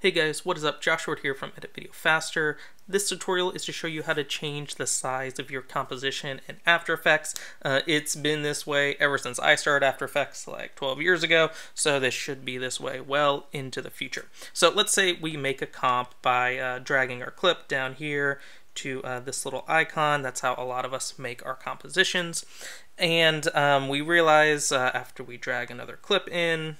Hey guys, what is up? Josh Ward here from Edit Video Faster. This tutorial is to show you how to change the size of your composition in After Effects. It's been this way ever since I started After Effects like 12 years ago, so this should be this way well into the future. So let's say we make a comp by dragging our clip down here to this little icon. That's how a lot of us make our compositions. And we realize after we drag another clip in,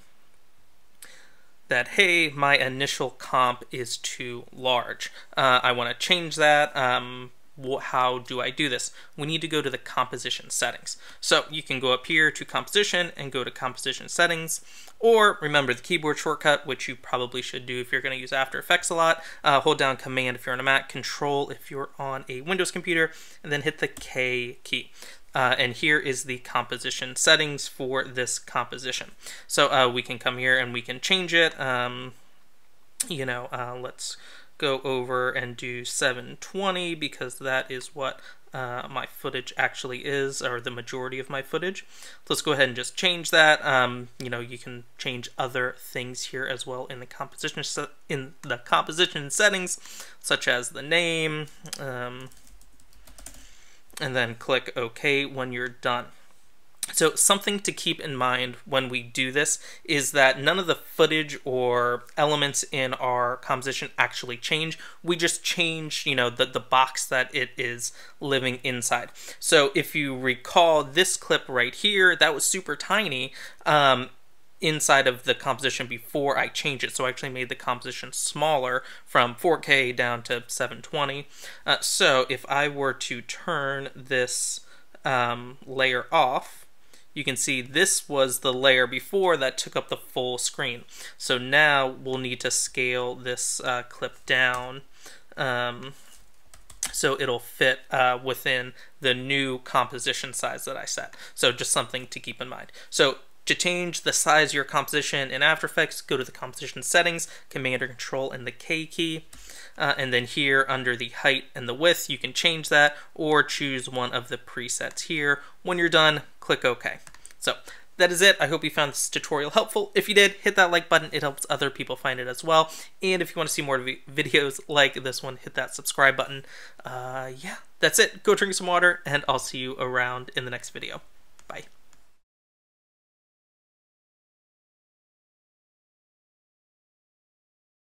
that, hey, my initial comp is too large. I want to change that. How do I do this? We need to go to the composition settings. So you can go up here to composition and go to composition settings, or remember the keyboard shortcut, which you probably should do if you're going to use After Effects a lot. Hold down command if you're on a Mac, control if you're on a Windows computer, and then hit the K key. And here is the composition settings for this composition. So we can come here and we can change it. Let's go over and do 720 because that is what my footage actually is, or the majority of my footage. Let's go ahead and just change that. You can change other things here as well in the composition settings, such as the name. And then click OK when you're done. So something to keep in mind when we do this is that none of the footage or elements in our composition actually change. We just change, the box that it is living inside. So if you recall this clip right here, that was super tiny inside of the composition before I change it. So I actually made the composition smaller from 4K down to 720. So if I were to turn this layer off, you can see this was the layer before that took up the full screen. So now we'll need to scale this clip down so it'll fit within the new composition size that I set. So just something to keep in mind. So to change the size of your composition in After Effects, go to the composition settings, command or control and the K key, and then here under the height and the width, you can change that or choose one of the presets here. When you're done, click OK. So that is it. I hope you found this tutorial helpful. If you did, hit that like button. It helps other people find it as well. And if you want to see more videos like this one, hit that subscribe button. That's it. Go drink some water and I'll see you around in the next video. Bye.